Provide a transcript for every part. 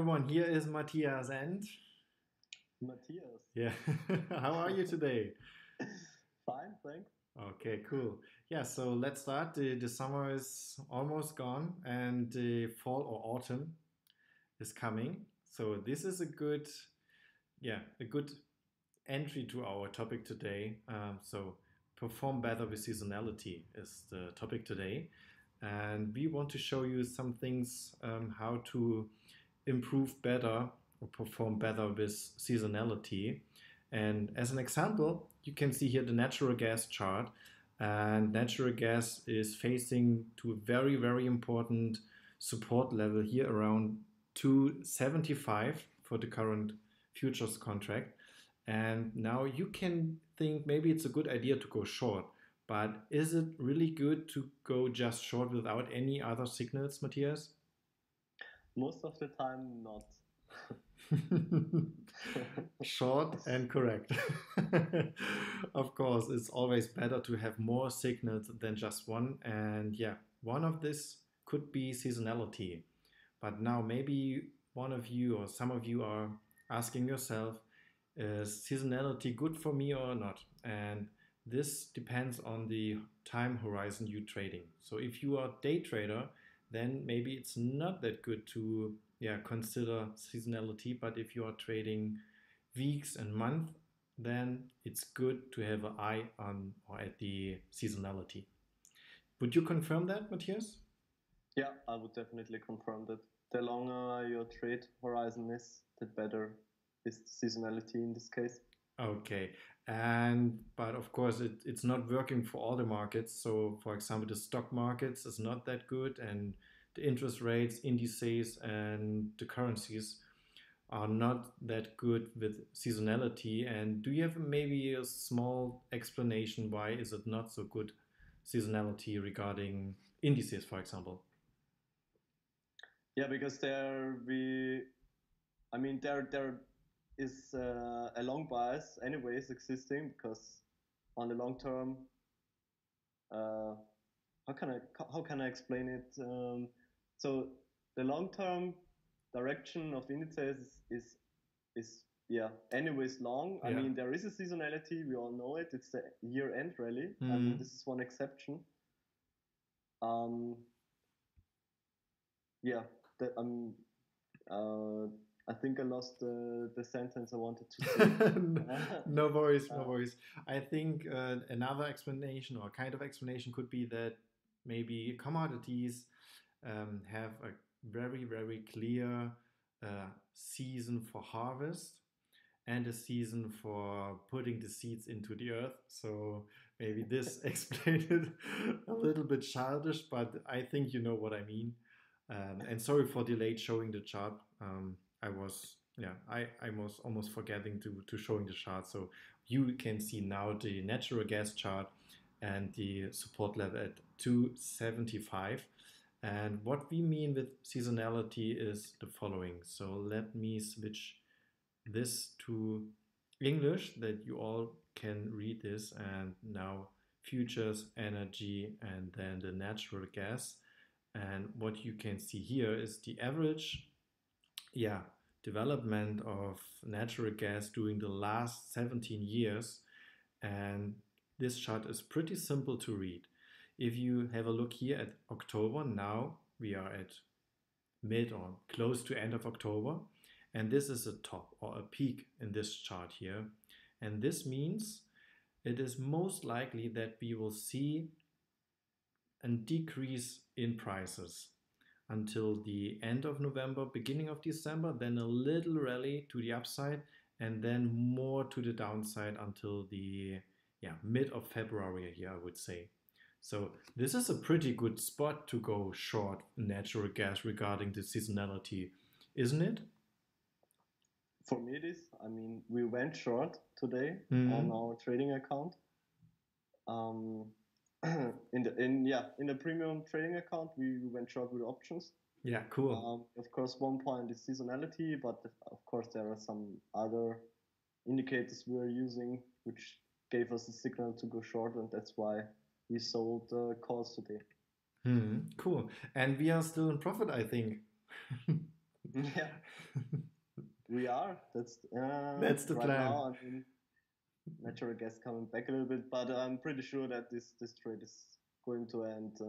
everyone, here is Matthias and... Matthias. Yeah. How are you today? Fine, thanks. Okay, cool. Yeah, so let's start. The summer is almost gone and fall or autumn is coming. So this is a good entry to our topic today. So perform better with seasonality is the topic today. And we want to show you some things how to improve better or perform better with seasonality. And as an example, you can see here the natural gas chart. And natural gas is facing to a very, very important support level here around 275 for the current futures contract. And now you can think maybe it's a good idea to go short. But is it really good to go just short without any other signals, Matthias? Most of the time, not. Short and correct. Of course, it's always better to have more signals than just one. And yeah, one of this could be seasonality. But now maybe one of you or some of you are asking yourself, is seasonality good for me or not? And this depends on the time horizon you're trading. So if you are a day trader, then maybe it's not that good to consider seasonality. But if you are trading weeks and months, then it's good to have an eye on or at the seasonality. Would you confirm that, Matthias? Yeah, I would definitely confirm that. The longer your trade horizon is, the better is the seasonality in this case. Okay, but of course it's not working for all the markets. So for example, the stock markets is not that good, and the interest rates, indices, and the currencies are not that good with seasonality. And do you have maybe a small explanation why is it not so good seasonality regarding indices, for example? Yeah, because there is a long bias anyways existing, because on the long term, how can I explain it? So the long term direction of the indices is anyways long. Yeah. I mean, there is a seasonality, we all know it. It's the year end rally. Mm-hmm. And this is one exception. I think I lost the sentence I wanted to say. No worries, no worries. I think another explanation or kind of explanation could be that maybe commodities have a very, very clear season for harvest and a season for putting the seeds into the earth. So maybe this explained it a little bit childish, but I think you know what I mean. And sorry for delayed showing the chart. I was almost forgetting to showing the chart. So you can see now the natural gas chart and the support level at 275. And what we mean with seasonality is the following. So let me switch this to English that you all can read this. And now futures, energy, and then the natural gas. And what you can see here is the average development of natural gas during the last 17 years. And this chart is pretty simple to read. If you have a look here at October, now we are at mid or close to end of October. And this is a top or a peak in this chart here. And this means it is most likely that we will see a decrease in prices until the end of November, beginning of December, then a little rally to the upside, and then more to the downside until the mid of February here, I would say. So this is a pretty good spot to go short natural gas regarding the seasonality, isn't it? For me it is. I mean, we went short today on our trading account. In the premium trading account, we went short with options. Yeah, cool. Of course, one point is seasonality, but of course there are some other indicators we are using which gave us a signal to go short, and that's why we sold calls today. Cool. And we are still in profit, I think. Yeah, we are. That's the right plan. Now, I mean, natural gas coming back a little bit, but I'm pretty sure that this trade is going to end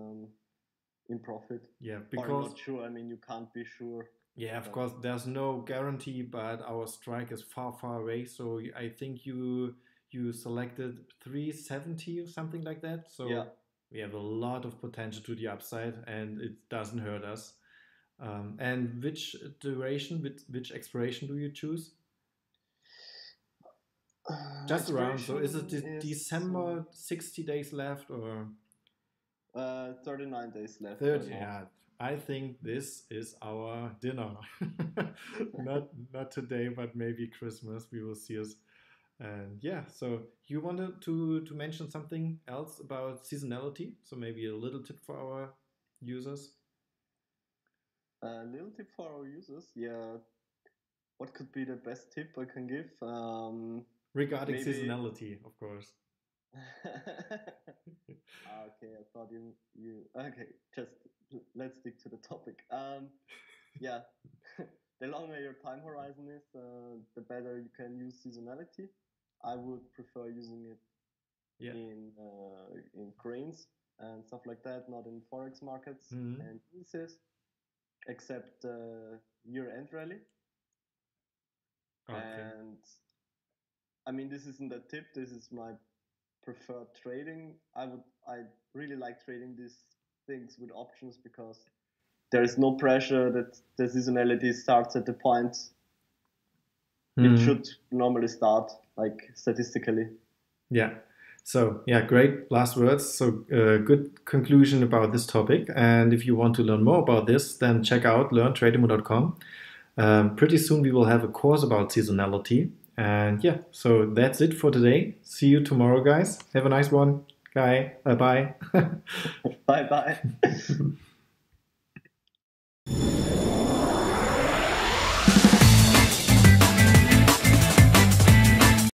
in profit. Yeah, because or not sure. I mean, you can't be sure. Yeah, of course, there's no guarantee, but our strike is far, far away. So I think you selected 370 or something like that. So yeah. We have a lot of potential to the upside, and it doesn't hurt us. And which duration, which expiration do you choose? Just around. So is it December? 60 days left, or 39 days left? 30. Yeah. I think this is our dinner. not today, but maybe Christmas. We will see us. And yeah, so you wanted to mention something else about seasonality? So maybe a little tip for our users? A little tip for our users? Yeah. What could be the best tip I can give? Regarding maybe seasonality, of course. Okay, I thought you... Okay, just let's stick to the topic. Yeah, the longer your time horizon is, the better you can use seasonality. I would prefer using it in grains and stuff like that, not in forex markets and indices, except year-end rally. Okay. And I mean, this isn't a tip. This is my preferred trading. I really like trading these things with options because there is no pressure that the seasonality starts at the point it should normally start, like statistically. Yeah. So yeah, great last words. So good conclusion about this topic. And if you want to learn more about this, then check out learntrademo.com. Pretty soon we will have a course about seasonality. And yeah, so that's it for today. See you tomorrow, guys. Have a nice one. Bye. Bye-bye. Bye-bye.